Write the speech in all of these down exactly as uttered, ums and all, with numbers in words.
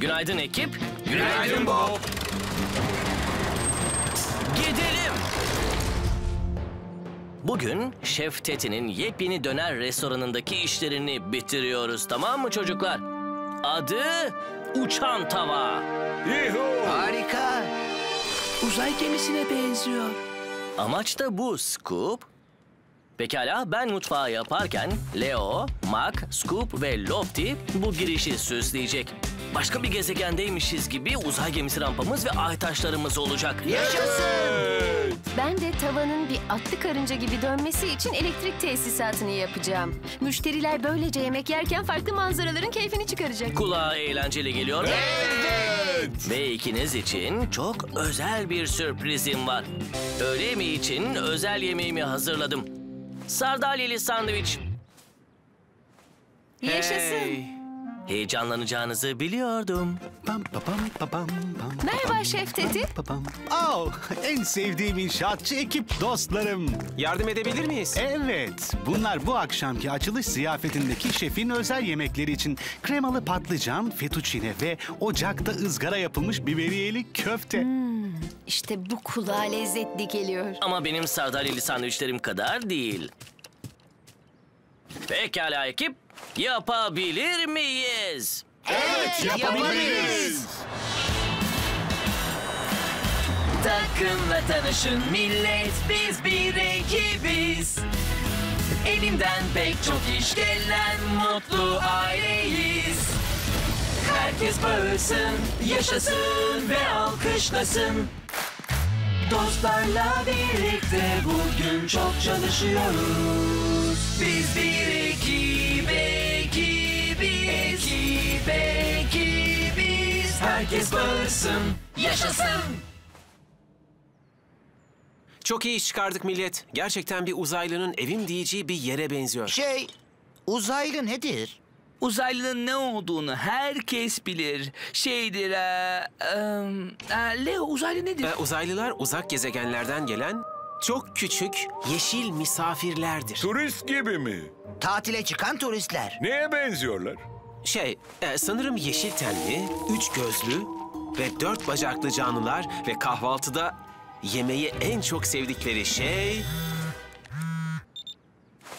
Günaydın ekip. Günaydın Bob. Gidelim. Bugün Şef Tetin'in yepyeni döner restoranındaki işlerini bitiriyoruz, tamam mı çocuklar? Adı Uçan Tava. Yuhu! Harika. Uzay gemisine benziyor. Amaç da bu Scoop. Pekala, ben mutfağı yaparken Leo, Mac, Scoop ve Lofty bu girişi süsleyecek. Başka bir gezegendeymişiz gibi uzay gemisi rampamız ve ay taşlarımız olacak. Yaşasın! Ben de tavanın bir atlı karınca gibi dönmesi için elektrik tesisatını yapacağım. Müşteriler böylece yemek yerken farklı manzaraların keyfini çıkaracak. Kulağa eğlenceli geliyor. Evet! Ve ikiniz için çok özel bir sürprizim var. Öğle yemeği için özel yemeğimi hazırladım. Sardalyeli sandviç. Hey. Yaşasın! Heyecanlanacağınızı biliyordum. Merhaba Şef Tetin. Oh, en sevdiğim inşaatçı ekip dostlarım. Yardım edebilir miyiz? Evet. Bunlar bu akşamki açılış ziyafetindeki şefin özel yemekleri için kremalı patlıcan, fettuçine ve ocakta ızgara yapılmış biberiyeli köfte. Hmm, işte bu kulağa lezzetli geliyor. Ama benim sardalyeli sandviçlerim kadar değil. Pekala ekip. Yapabilir miyiz? Evet, yapabiliriz. Takımla tanışın millet, biz bir ekibiz. Elimden pek çok iş gelen mutlu aileyiz. Herkes bağırsın, yaşasın ve alkışlasın. Dostlarla birlikte bugün çok çalışıyoruz. Biz bir ekip, ekibiz, ekip, ekibiz. Herkes bağırsın, yaşasın. Çok iyi iş çıkardık millet. Gerçekten bir uzaylının evim diyeceği bir yere benziyor. Şey, uzaylı nedir? Uzaylının ne olduğunu herkes bilir. Şeydir, e, e, e, Leo uzaylı nedir? E, uzaylılar uzak gezegenlerden gelen çok küçük yeşil misafirlerdir. Turist gibi mi? Tatile çıkan turistler. Neye benziyorlar? Şey, e, sanırım yeşil tenli, üç gözlü ve dört bacaklı canlılar ve kahvaltıda yemeği en çok sevdikleri şey...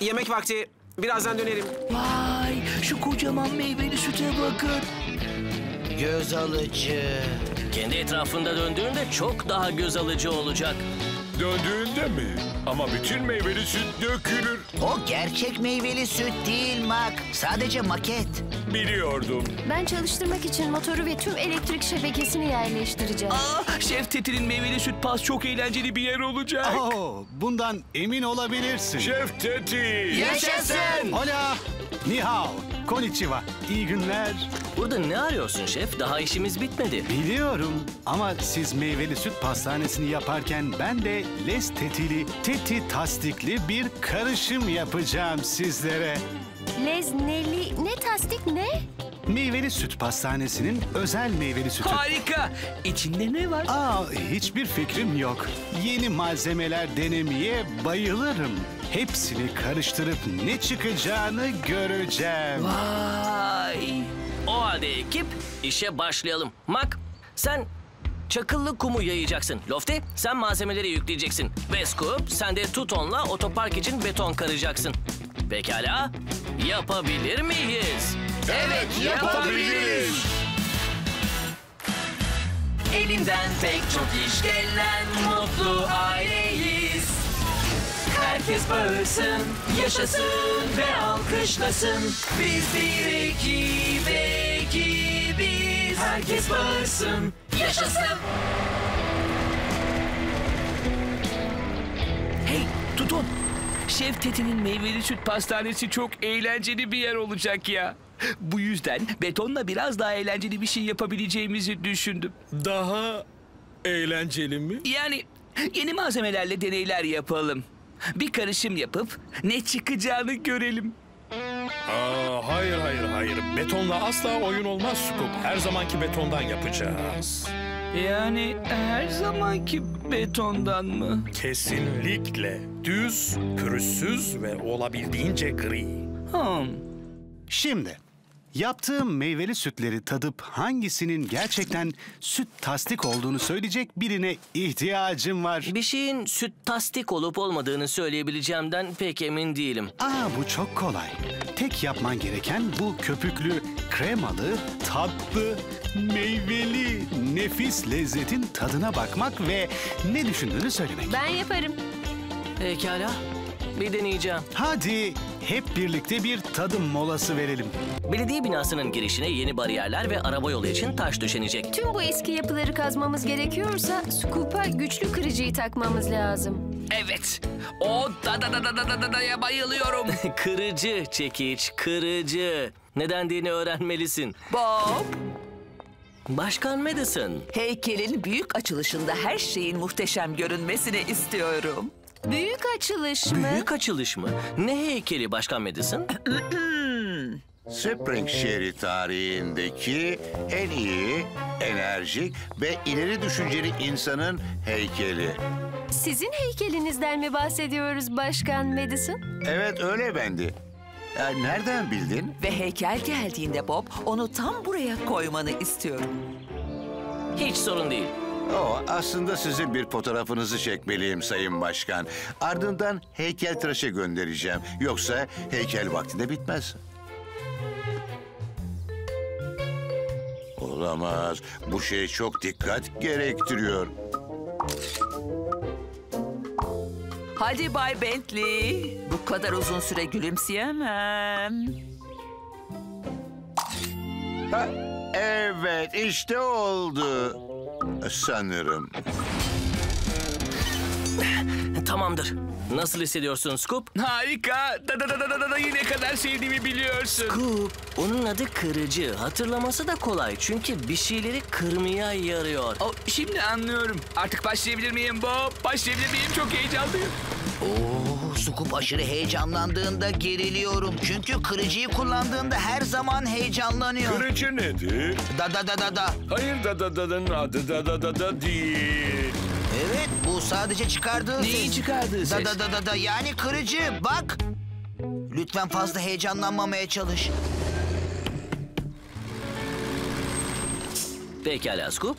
Yemek vakti. Birazdan dönerim. Vay, şu kocaman meyveli süte bakın. Göz alıcı. Kendi etrafında döndüğünde çok daha göz alıcı olacak. Döndüğünde mi? Ama bütün meyveli süt dökülür. O gerçek meyveli süt değil Mac. Sadece maket. Biliyordum. Ben çalıştırmak için motoru ve tüm elektrik şebekesini yerleştireceğim. Aa, Şef Tetin'in meyveli süt pas çok eğlenceli bir yer olacak. Oo, bundan emin olabilirsin. Şef Tetin. Yaşasın. Hola. Ni hao. Konnichiwa. İyi günler. Burada ne arıyorsun şef? Daha işimiz bitmedi. Biliyorum ama siz meyveli süt pastanesini yaparken ben de les tetili, teti tasdikli bir karışım yapacağım sizlere. Lez neli, ne tasdik ne? Meyveli süt pastanesinin özel meyveli sütü. Harika! İçinde ne var? Aa, hiçbir fikrim yok. Yeni malzemeler denemeye bayılırım. Hepsini karıştırıp ne çıkacağını göreceğim. Vay! O halde ekip, işe başlayalım. Mac, sen çakıllı kumu yayacaksın. Lofty, sen malzemeleri yükleyeceksin. Ve Scoop, sen de tutonla otopark için beton karacaksın. Pekala, yapabilir miyiz? Evet, yapabiliriz. Elimden pek çok iş gelen mutlu aileyiz. Herkes bağırsın, yaşasın ve alkışlasın. Biz bir ekip, ekibiz. Herkes bağırsın, yaşasın. Hey, tutun. Şef Tetin'in meyveli süt pastanesi çok eğlenceli bir yer olacak ya. Bu yüzden betonla biraz daha eğlenceli bir şey yapabileceğimizi düşündüm. Daha eğlenceli mi? Yani yeni malzemelerle deneyler yapalım. Bir karışım yapıp ne çıkacağını görelim. Aa, hayır hayır hayır. Betonla asla oyun olmaz Scoop. Her zamanki betondan yapacağız. Yani her zamanki betondan mı? Kesinlikle. Düz, pürüzsüz ve olabildiğince gri. Hmm. Şimdi yaptığım meyveli sütleri tadıp hangisinin gerçekten süt tasdik olduğunu söyleyecek birine ihtiyacım var. Bir şeyin süt tasdik olup olmadığını söyleyebileceğimden pek emin değilim. Aa, bu çok kolay. Tek yapman gereken bu köpüklü, kremalı, tatlı, meyveli, nefis lezzetin tadına bakmak ve ne düşündüğünü söylemek. Ben yaparım. Pekala. Bir deneyeceğim. Hadi hep birlikte bir tadım molası verelim. Belediye binasının girişine yeni bariyerler ve araba yolu için taş döşenecek. Tüm bu eski yapıları kazmamız gerekiyorsa Scoop'a güçlü kırıcıyı takmamız lazım. Evet. O da da da da da da da'ya bayılıyorum. Kırıcı çekiç, kırıcı. Ne dendiğini öğrenmelisin. Bob. Başkan Madison. Heykelin büyük açılışında her şeyin muhteşem görünmesini istiyorum. Büyük açılış mı? Büyük açılış mı? Ne heykeli Başkan Madison? Spring şehri tarihindeki en iyi, enerjik ve ileri düşünceli insanın heykeli. Sizin heykelinizden mi bahsediyoruz Başkan Madison? Evet, öyle bendi. Ya, nereden bildin? Ve heykel geldiğinde Bob, onu tam buraya koymanı istiyorum. Hiç sorun değil. Oh, aslında sizin bir fotoğrafınızı çekmeliyim Sayın Başkan. Ardından heykeltıraşa göndereceğim. Yoksa heykel vaktinde bitmez. Olamaz. Bu şey çok dikkat gerektiriyor. Hadi Bay Bentley. Bu kadar uzun süre gülümseyemem. Ha, evet, işte oldu. Sanırım. Tamamdır. Nasıl hissediyorsun Scoop? Harika. Da da da da da da yine kadar sevdiğimi biliyorsun. Scoop, onun adı kırıcı. Hatırlaması da kolay çünkü bir şeyleri kırmaya yarıyor. O, şimdi anlıyorum. Artık başlayabilir miyim Bob? Başlayabilir miyim? Çok heyecanlıyım. Oo, Scoop aşırı heyecanlandığında geriliyorum. Çünkü kırıcıyı kullandığında her zaman heyecanlanıyor. Kırıcı nedir? Da da da da da. Hayır, da da da'nın adı da da da da değil. Evet, bu sadece çıkardığı ses. Neyi çıkardığı ses? Da da da da, yani kırıcı, bak. Lütfen fazla heyecanlanmamaya çalış. Pekala Scoop,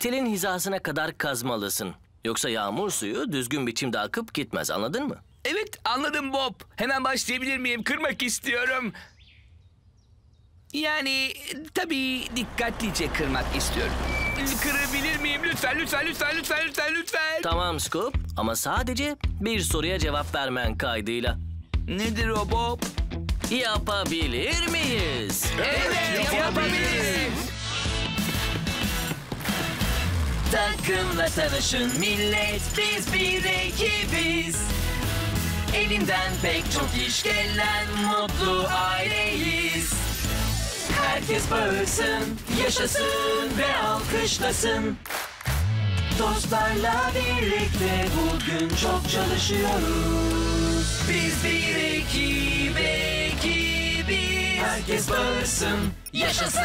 telin hizasına kadar kazmalısın. Yoksa yağmur suyu düzgün biçimde akıp gitmez, anladın mı? Evet, anladım Bob. Hemen başlayabilir miyim? Kırmak istiyorum. Yani tabii dikkatlice kırmak istiyorum. Kırabilir miyim? Lütfen, lütfen, lütfen, lütfen, lütfen, lütfen. Tamam Scoop, ama sadece bir soruya cevap vermen kaydıyla. Nedir o Bob? Yapabilir miyiz? Evet, evet yapabiliriz. yapabiliriz. Takımla tanışın millet, biz bir ekibiz. Elinden pek çok iş gelen mutlu aileyiz. Herkes bağırsın, yaşasın ve alkışlasın. Dostlarla birlikte bugün çok çalışıyoruz. Biz bir ekip, ekibiz. Herkes bağırsın, yaşasın.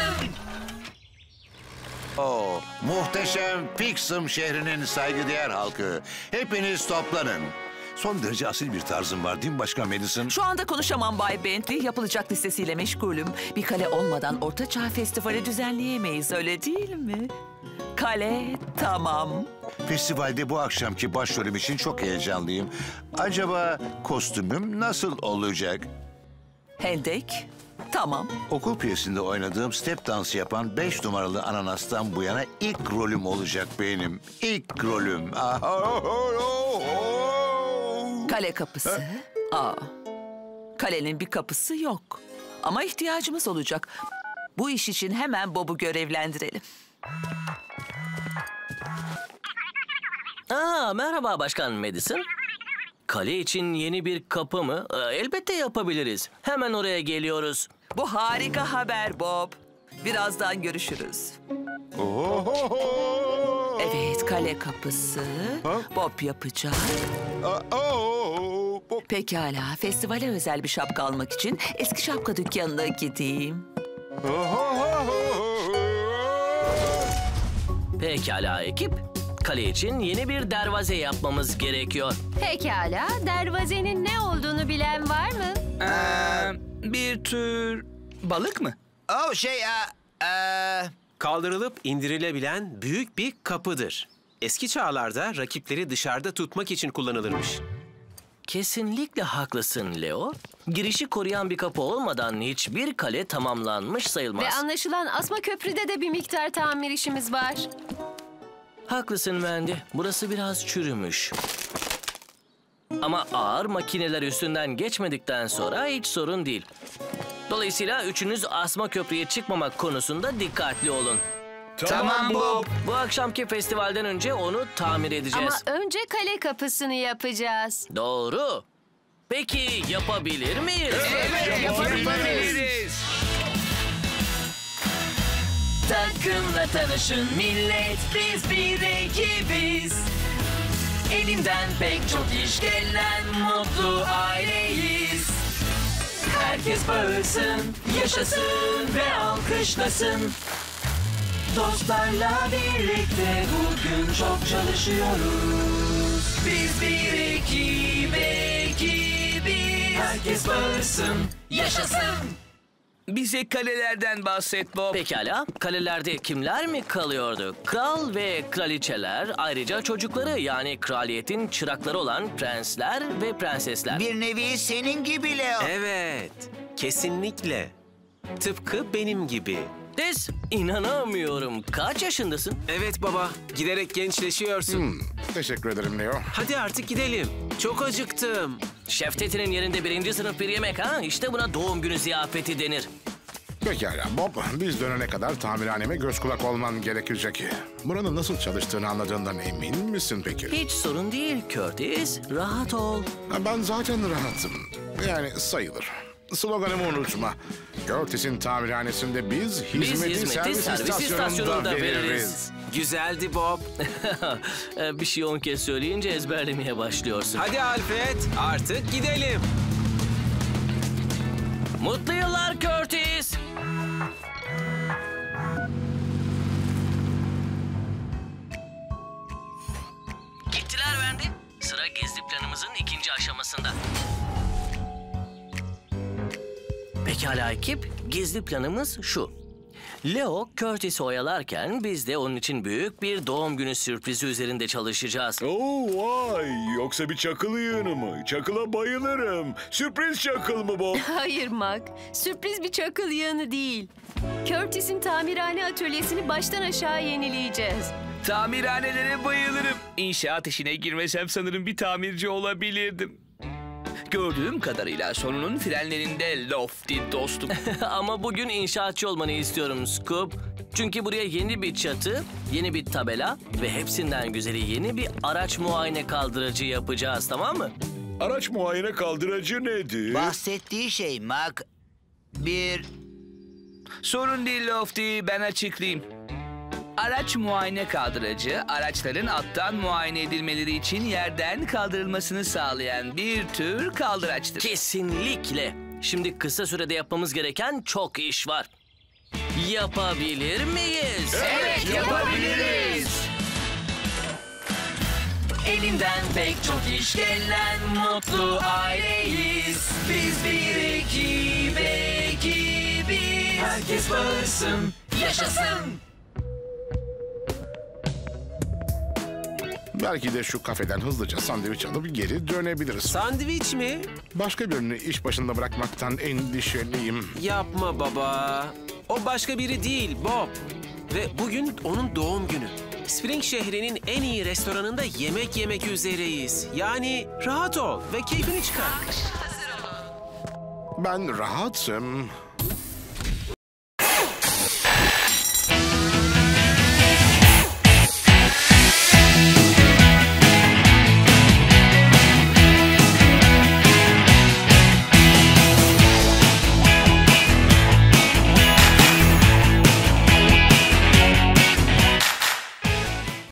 Oh, muhteşem Fixham şehrinin saygıdeğer halkı. Hepiniz toplanın. Son derece asil bir tarzım var değil mi Başkan Madison? Şu anda konuşamam Bay Bentley. Yapılacak listesiyle meşgulüm. Bir kale olmadan Ortaçağ Festivali düzenleyemeyiz, öyle değil mi? Kale tamam. Festivalde bu akşamki başrolüm için çok heyecanlıyım. Acaba kostümüm nasıl olacak? Hendek tamam. Okul piyesinde oynadığım step dansı yapan beş numaralı ananastan bu yana ilk rolüm olacak benim. İlk rolüm. Kale kapısı. Ha? Aa, kalenin bir kapısı yok. Ama ihtiyacımız olacak. Bu iş için hemen Bob'u görevlendirelim. Aa, merhaba Başkan Madison. Kale için yeni bir kapı mı? Ee, elbette yapabiliriz. Hemen oraya geliyoruz. Bu harika haber Bob. Birazdan görüşürüz. Ohoho. Evet, kale kapısı. Ha? Bob yapacak. Aa, oh, oh, oh. Bob, Pekala, festivale özel bir şapka almak için eski şapka dükkanına gideyim. Pekala ekip, kale için yeni bir dervaze yapmamız gerekiyor. Pekala, dervazenin ne olduğunu bilen var mı? Ee, bir tür balık mı? Oh şey, a, a... kaldırılıp indirilebilen büyük bir kapıdır. Eski çağlarda rakipleri dışarıda tutmak için kullanılırmış. Kesinlikle haklısın Leo. Girişi koruyan bir kapı olmadan hiçbir kale tamamlanmış sayılmaz. Ve anlaşılan asma köprüde de bir miktar tamir işimiz var. Haklısın Mandy. Burası biraz çürümüş. Ama ağır makineler üstünden geçmedikten sonra hiç sorun değil. Dolayısıyla üçünüz asma köprüye çıkmamak konusunda dikkatli olun. Tamam Bob. Bu akşamki festivalden önce onu tamir edeceğiz. Ama önce kale kapısını yapacağız. Doğru. Peki yapabilir miyiz? Evet yapabiliriz. Takımla tanışın millet, biz bir ekibiz. Elinden pek çok iş gelen mutlu aileyiz. Herkes bağırsın, yaşasın ve alkışlasın. Dostlarla birlikte bugün çok çalışıyoruz. Biz bir ekip, ekibiz. Herkes bağırsın, yaşasın. Bize kalelerden bahset Bob. Pekala, kalelerde kimler mi kalıyordu? Kral ve kraliçeler, ayrıca çocukları yani kraliyetin çırakları olan prensler ve prensesler. Bir nevi senin gibi Leo. Evet, kesinlikle. Tıpkı benim gibi. Des, inanamıyorum. Kaç yaşındasın? Evet baba, giderek gençleşiyorsun. Hmm, teşekkür ederim Leo. Hadi artık gidelim. Çok acıktım. Şef Tetin'in yerinde birinci sınıf bir yemek ha? İşte buna doğum günü ziyafeti denir. Pekala Bob, biz dönene kadar tamirhaneme göz kulak olman gerekecek. Buranın nasıl çalıştığını anladığından emin misin peki? Hiç sorun değil Curtis. Rahat ol. Ben zaten rahatım. Yani sayılır. Sloganımı unutma. Curtis'in tamirhanesinde biz hizmeti, biz hizmeti servis, servis istasyonunda, istasyonunda veririz. veririz. Güzeldi Bob. Bir şey on kez söyleyince ezberlemeye başlıyorsun. Hadi Alfred, artık gidelim. Mutlu yıllar Curtis. Gittiler bende. Sıra gezi planımızın ikinci aşamasında. Pekala ekip, gizli planımız şu. Leo, Curtis'i oyalarken biz de onun için büyük bir doğum günü sürprizi üzerinde çalışacağız. Oo vay, yoksa bir çakıl yığını mı? Çakıla bayılırım. Sürpriz çakıl mı bu? Hayır Mac, sürpriz bir çakıl yığını değil. Curtis'in tamirhane atölyesini baştan aşağı yenileyeceğiz. Tamirhanelere bayılırım. İnşaat işine girmesem sanırım bir tamirci olabilirdim. Gördüğüm kadarıyla sonunun frenlerinde Lofty dostum. Ama bugün inşaatçı olmanı istiyorum Scoop. Çünkü buraya yeni bir çatı, yeni bir tabela ve hepsinden güzeli yeni bir araç muayene kaldıracı yapacağız, tamam mı? Araç muayene kaldıracı nedir? Bahsettiği şey Mac. Bir... Sorun değil Lofty, ben açıklayayım. Araç muayene kaldıracı, araçların alttan muayene edilmeleri için yerden kaldırılmasını sağlayan bir tür kaldıraçtır. Kesinlikle. Şimdi kısa sürede yapmamız gereken çok iş var. Yapabilir miyiz? Evet, evet yapabiliriz. Elinden pek çok iş gelen mutlu aileyiz. Biz bir ekip, ekibiz. Herkes bağırsın, yaşasın. Belki de şu kafeden hızlıca sandviç alıp geri dönebiliriz. Sandviç mi? Başka birini iş başında bırakmaktan endişeliyim. Yapma baba. O başka biri değil Bob. Ve bugün onun doğum günü. Spring şehrinin en iyi restoranında yemek yemek üzereyiz. Yani rahat ol ve keyfini çıkar. Ben rahatım.